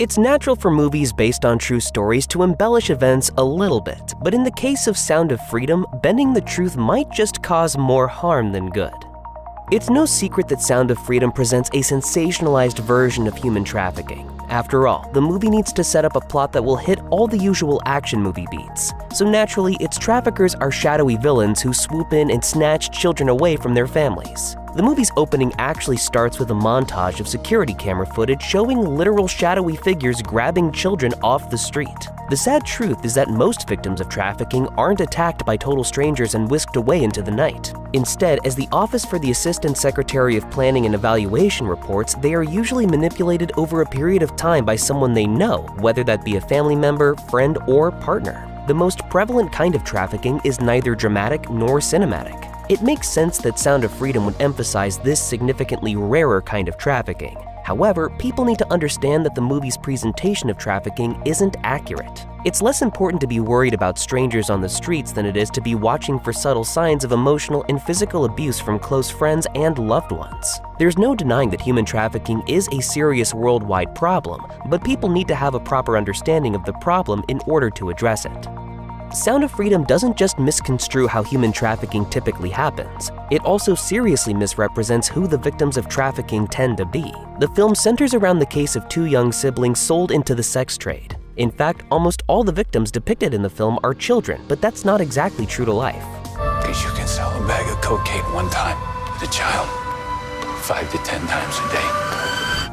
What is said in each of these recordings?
It's natural for movies based on true stories to embellish events a little bit, but in the case of Sound of Freedom, bending the truth might just cause more harm than good. It's no secret that Sound of Freedom presents a sensationalized version of human trafficking. After all, the movie needs to set up a plot that will hit all the usual action movie beats. So naturally, its traffickers are shadowy villains who swoop in and snatch children away from their families. The movie's opening actually starts with a montage of security camera footage showing literal shadowy figures grabbing children off the street. The sad truth is that most victims of trafficking aren't attacked by total strangers and whisked away into the night. Instead, as the Office for the Assistant Secretary of Planning and Evaluation reports, they are usually manipulated over a period of time by someone they know, whether that be a family member, friend, or partner. The most prevalent kind of trafficking is neither dramatic nor cinematic. It makes sense that Sound of Freedom would emphasize this significantly rarer kind of trafficking. However, people need to understand that the movie's presentation of trafficking isn't accurate. It's less important to be worried about strangers on the streets than it is to be watching for subtle signs of emotional and physical abuse from close friends and loved ones. There's no denying that human trafficking is a serious worldwide problem, but people need to have a proper understanding of the problem in order to address it. Sound of Freedom doesn't just misconstrue how human trafficking typically happens, it also seriously misrepresents who the victims of trafficking tend to be. The film centers around the case of two young siblings sold into the sex trade. In fact, almost all the victims depicted in the film are children, but that's not exactly true to life. Because you can sell a bag of cocaine one time to the child 5 to 10 times a day.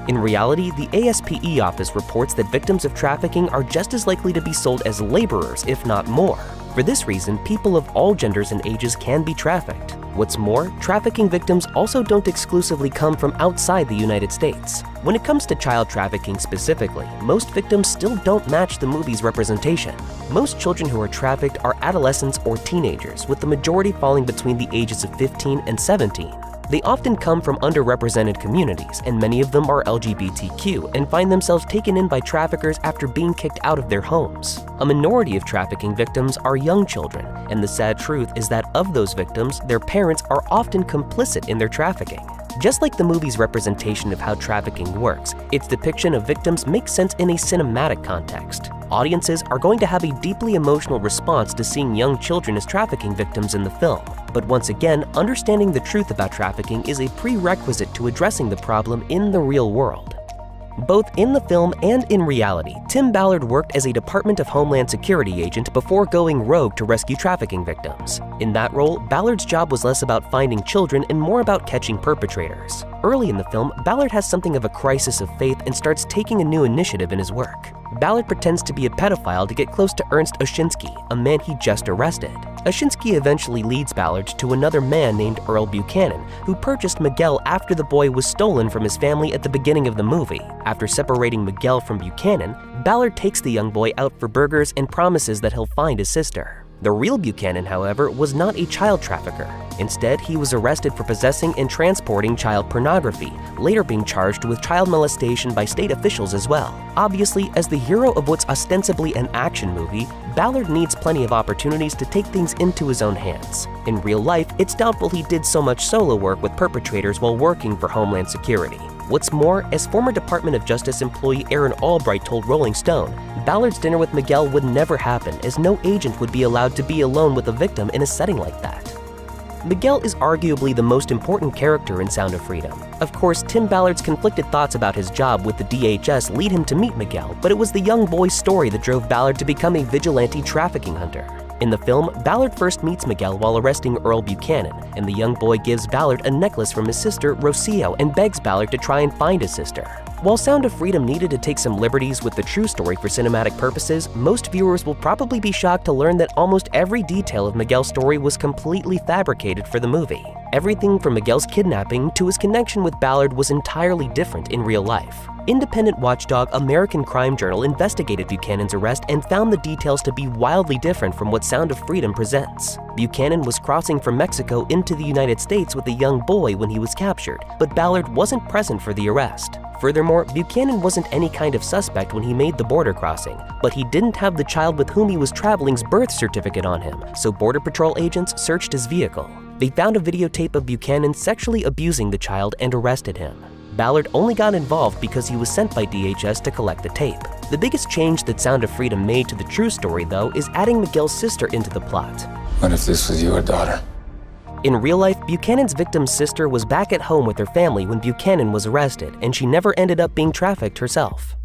In reality, the ASPE office reports that victims of trafficking are just as likely to be sold as laborers, if not more. For this reason, people of all genders and ages can be trafficked. What's more, trafficking victims also don't exclusively come from outside the United States. When it comes to child trafficking specifically, most victims still don't match the movie's representation. Most children who are trafficked are adolescents or teenagers, with the majority falling between the ages of 15 and 17. They often come from underrepresented communities, and many of them are LGBTQ and find themselves taken in by traffickers after being kicked out of their homes. A minority of trafficking victims are young children, and the sad truth is that of those victims, their parents are often complicit in their trafficking. Just like the movie's representation of how trafficking works, its depiction of victims makes sense in a cinematic context. Audiences are going to have a deeply emotional response to seeing young children as trafficking victims in the film. But once again, understanding the truth about trafficking is a prerequisite to addressing the problem in the real world. Both in the film and in reality, Tim Ballard worked as a Department of Homeland Security agent before going rogue to rescue trafficking victims. In that role, Ballard's job was less about finding children and more about catching perpetrators. Early in the film, Ballard has something of a crisis of faith and starts taking a new initiative in his work. Ballard pretends to be a pedophile to get close to Ernst Oshinsky, a man he just arrested. Oshinsky eventually leads Ballard to another man named Earl Buchanan, who purchased Miguel after the boy was stolen from his family at the beginning of the movie. After separating Miguel from Buchanan, Ballard takes the young boy out for burgers and promises that he'll find his sister. The real Buchanan, however, was not a child trafficker. Instead, he was arrested for possessing and transporting child pornography, later being charged with child molestation by state officials as well. Obviously, as the hero of what's ostensibly an action movie, Ballard needs plenty of opportunities to take things into his own hands. In real life, it's doubtful he did so much solo work with perpetrators while working for Homeland Security. What's more, as former Department of Justice employee Aaron Albright told Rolling Stone, Ballard's dinner with Miguel would never happen, as no agent would be allowed to be alone with a victim in a setting like that. Miguel is arguably the most important character in Sound of Freedom. Of course, Tim Ballard's conflicted thoughts about his job with the DHS lead him to meet Miguel, but it was the young boy's story that drove Ballard to become a vigilante trafficking hunter. In the film, Ballard first meets Miguel while arresting Earl Buchanan, and the young boy gives Ballard a necklace from his sister, Rocio, and begs Ballard to try and find his sister. While Sound of Freedom needed to take some liberties with the true story for cinematic purposes, most viewers will probably be shocked to learn that almost every detail of Miguel's story was completely fabricated for the movie. Everything from Miguel's kidnapping to his connection with Ballard was entirely different in real life. Independent watchdog American Crime Journal investigated Buchanan's arrest and found the details to be wildly different from what Sound of Freedom presents. Buchanan was crossing from Mexico into the United States with a young boy when he was captured, but Ballard wasn't present for the arrest. Furthermore, Buchanan wasn't any kind of suspect when he made the border crossing, but he didn't have the child with whom he was traveling's birth certificate on him, so Border Patrol agents searched his vehicle. They found a videotape of Buchanan sexually abusing the child and arrested him. Ballard only got involved because he was sent by DHS to collect the tape. The biggest change that Sound of Freedom made to the true story, though, is adding Miguel's sister into the plot. What if this was your daughter? In real life, Buchanan's victim's sister was back at home with her family when Buchanan was arrested, and she never ended up being trafficked herself.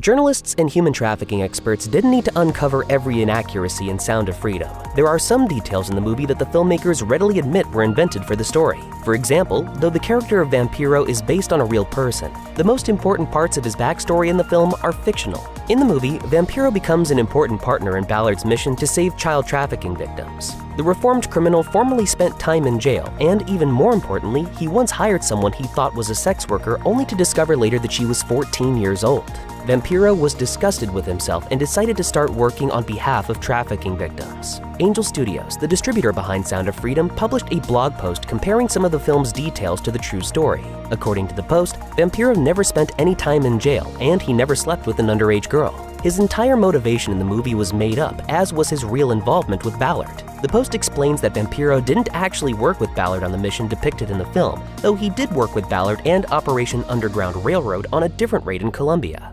Journalists and human trafficking experts didn't need to uncover every inaccuracy in Sound of Freedom. There are some details in the movie that the filmmakers readily admit were invented for the story. For example, though the character of Vampiro is based on a real person, the most important parts of his backstory in the film are fictional. In the movie, Vampiro becomes an important partner in Ballard's mission to save child trafficking victims. The reformed criminal formerly spent time in jail, and even more importantly, he once hired someone he thought was a sex worker only to discover later that she was 14 years old. Vampiro was disgusted with himself and decided to start working on behalf of trafficking victims. Angel Studios, the distributor behind Sound of Freedom, published a blog post comparing some of the film's details to the true story. According to the post, Vampiro never spent any time in jail, and he never slept with an underage girl. His entire motivation in the movie was made up, as was his real involvement with Ballard. The post explains that Vampiro didn't actually work with Ballard on the mission depicted in the film, though he did work with Ballard and Operation Underground Railroad on a different raid in Colombia.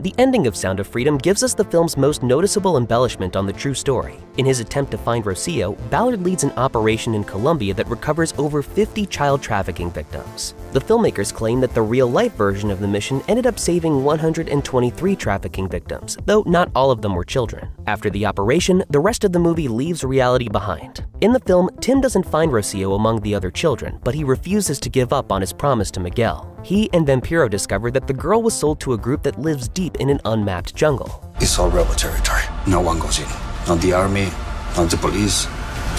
The ending of Sound of Freedom gives us the film's most noticeable embellishment on the true story. In his attempt to find Rocio, Ballard leads an operation in Colombia that recovers over 50 child trafficking victims. The filmmakers claim that the real-life version of the mission ended up saving 123 trafficking victims, though not all of them were children. After the operation, the rest of the movie leaves reality behind. In the film, Tim doesn't find Rocio among the other children, but he refuses to give up on his promise to Miguel. He and Vampiro discover that the girl was sold to a group that lives deep in an unmapped jungle. It's all rebel territory. No one goes in. Not the army, not the police,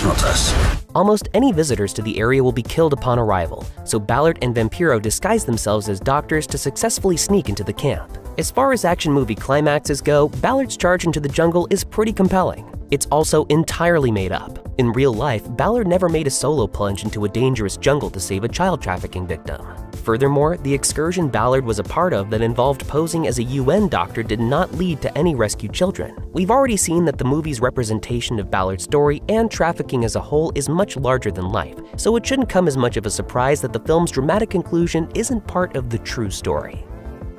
not us. Almost any visitors to the area will be killed upon arrival, so Ballard and Vampiro disguise themselves as doctors to successfully sneak into the camp. As far as action movie climaxes go, Ballard's charge into the jungle is pretty compelling. It's also entirely made up. In real life, Ballard never made a solo plunge into a dangerous jungle to save a child trafficking victim. Furthermore, the excursion Ballard was a part of that involved posing as a UN doctor did not lead to any rescued children. We've already seen that the movie's representation of Ballard's story and trafficking as a whole is much larger than life, so it shouldn't come as much of a surprise that the film's dramatic conclusion isn't part of the true story.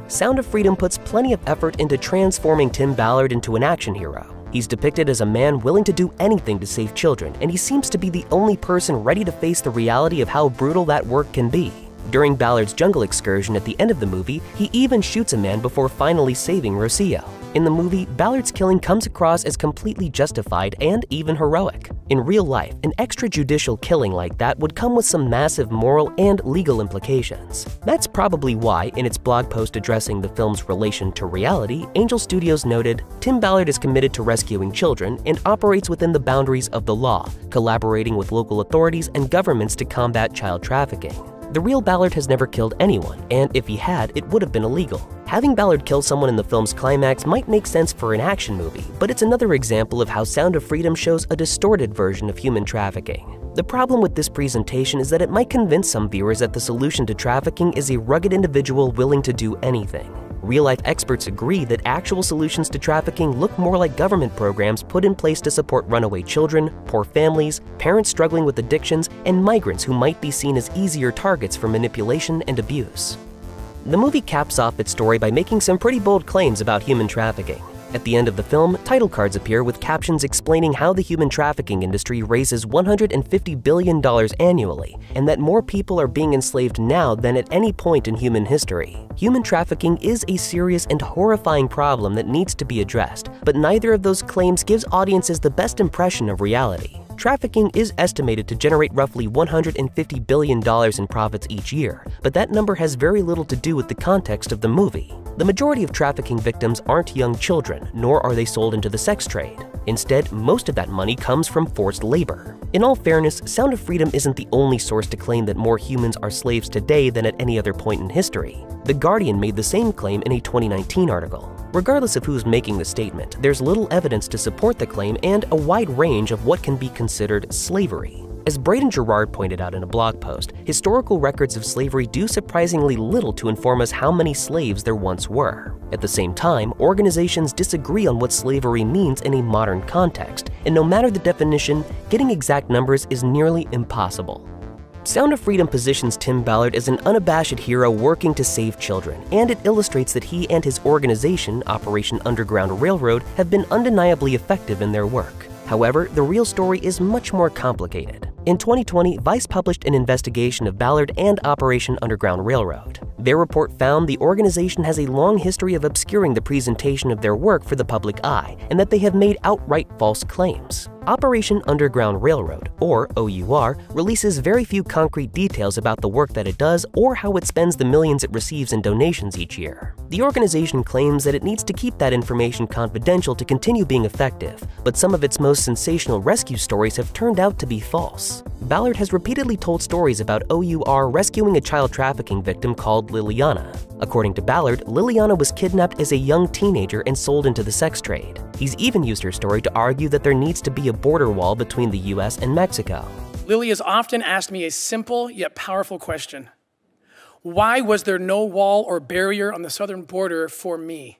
Sound of Freedom puts plenty of effort into transforming Tim Ballard into an action hero. He's depicted as a man willing to do anything to save children, and he seems to be the only person ready to face the reality of how brutal that work can be. During Ballard's jungle excursion at the end of the movie, he even shoots a man before finally saving Rocio. In the movie, Ballard's killing comes across as completely justified and even heroic. In real life, an extrajudicial killing like that would come with some massive moral and legal implications. That's probably why, in its blog post addressing the film's relation to reality, Angel Studios noted, "Tim Ballard is committed to rescuing children and operates within the boundaries of the law, collaborating with local authorities and governments to combat child trafficking. The real Ballard has never killed anyone, and if he had, it would have been illegal." Having Ballard kill someone in the film's climax might make sense for an action movie, but it's another example of how Sound of Freedom shows a distorted version of human trafficking. The problem with this presentation is that it might convince some viewers that the solution to trafficking is a rugged individual willing to do anything. Real-life experts agree that actual solutions to trafficking look more like government programs put in place to support runaway children, poor families, parents struggling with addictions, and migrants who might be seen as easier targets for manipulation and abuse. The movie caps off its story by making some pretty bold claims about human trafficking. At the end of the film, title cards appear with captions explaining how the human trafficking industry raises $150 billion annually, and that more people are being enslaved now than at any point in human history. Human trafficking is a serious and horrifying problem that needs to be addressed, but neither of those claims gives audiences the best impression of reality. Trafficking is estimated to generate roughly $150 billion in profits each year, but that number has very little to do with the context of the movie. The majority of trafficking victims aren't young children, nor are they sold into the sex trade. Instead, most of that money comes from forced labor. In all fairness, Sound of Freedom isn't the only source to claim that more humans are slaves today than at any other point in history. The Guardian made the same claim in a 2019 article. Regardless of who's making the statement, there's little evidence to support the claim and a wide range of what can be considered slavery. As Braden Gerard pointed out in a blog post, historical records of slavery do surprisingly little to inform us how many slaves there once were. At the same time, organizations disagree on what slavery means in a modern context, and no matter the definition, getting exact numbers is nearly impossible. Sound of Freedom positions Tim Ballard as an unabashed hero working to save children, and it illustrates that he and his organization, Operation Underground Railroad, have been undeniably effective in their work. However, the real story is much more complicated. In 2020, Vice published an investigation of Ballard and Operation Underground Railroad. Their report found the organization has a long history of obscuring the presentation of their work for the public eye, and that they have made outright false claims. Operation Underground Railroad, or OUR, releases very few concrete details about the work that it does or how it spends the millions it receives in donations each year. The organization claims that it needs to keep that information confidential to continue being effective, but some of its most sensational rescue stories have turned out to be false. Ballard has repeatedly told stories about OUR rescuing a child trafficking victim called Liliana. According to Ballard, Liliana was kidnapped as a young teenager and sold into the sex trade. He's even used her story to argue that there needs to be a border wall between the US and Mexico. Lily has often asked me a simple yet powerful question. Why was there no wall or barrier on the southern border for me?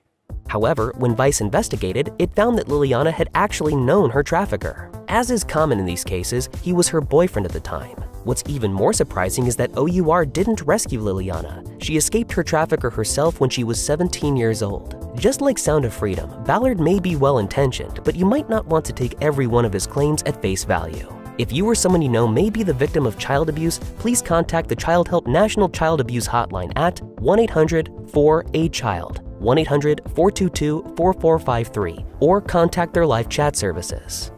However, when Vice investigated, it found that Liliana had actually known her trafficker. As is common in these cases, he was her boyfriend at the time. What's even more surprising is that OUR didn't rescue Liliana. She escaped her trafficker herself when she was 17 years old. Just like Sound of Freedom, Ballard may be well-intentioned, but you might not want to take every one of his claims at face value. If you or someone you know may be the victim of child abuse, please contact the Childhelp National Child Abuse Hotline at 1-800-4-A-CHILD. 1-800-422-4453, or contact their live chat services.